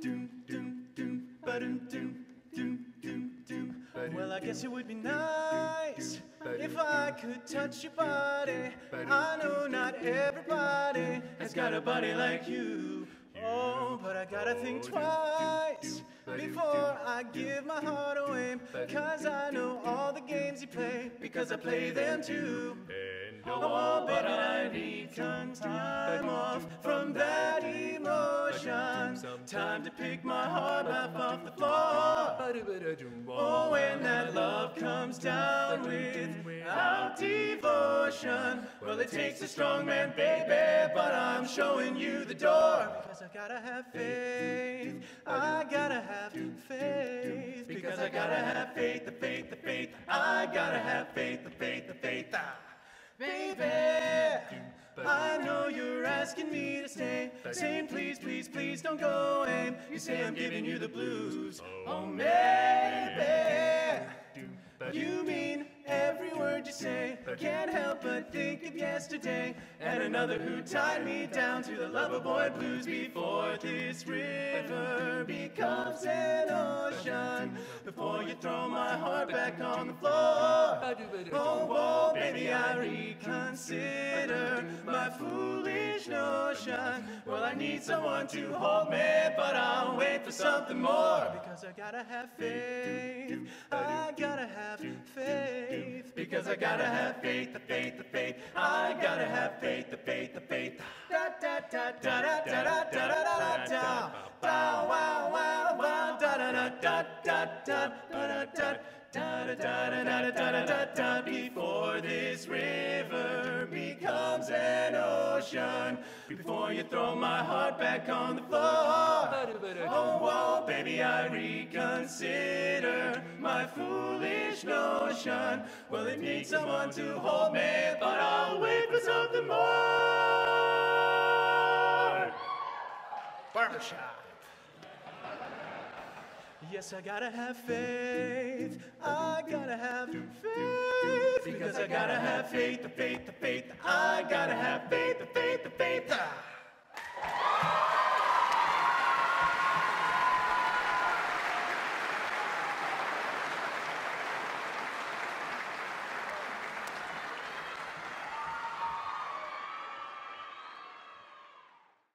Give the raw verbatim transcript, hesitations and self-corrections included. doom doom doom ba doom doom doom doom doom. Well, I guess it would be nice if I could touch your body. I know not everybody has got a body like you. Oh, but I gotta think twice before I give my heart away, cause I know all the games you play, because I play them too. Oh, but I need some time off from that emotion, time to pick my heart up off the floor. Oh, when that love comes down without devotion, well, it takes a strong man, baby, but I'm showing you the door. Because I gotta have faith, I gotta have faith, because I gotta have faith, the faith, the faith, I gotta have faith, the faith, the faith, ah. Baby, I know you're asking me to stay, saying please, please, please don't go away. You say I'm giving you the blues. Oh, maybe you mean every word you say. Can't help but think of yesterday and another who tied me down to the lover boy blues. Before this river becomes an ocean, before you throw my heart back on the floor. Oh, oh, baby, I reconsider my foolish notion. Well, I need someone to hold me, but I'll wait for something more. Because I gotta have faith, I gotta have faith, because I gotta have faith, the faith, the faith, I gotta have faith, the faith, the faith. Da da da da da da da da da. Wow wow wow wow da da da da da da da. Da-da-da-da-da-da-da-da-da. Before this river becomes an ocean, before you throw my heart back on the floor. Oh, whoa, baby, I reconsider my foolish notion. Well, it needs someone to hold me, but I'll wait for something more. Barbershop. Yes, I gotta have faith, I gotta have faith, because I gotta have faith, the faith, the faith, I gotta have faith.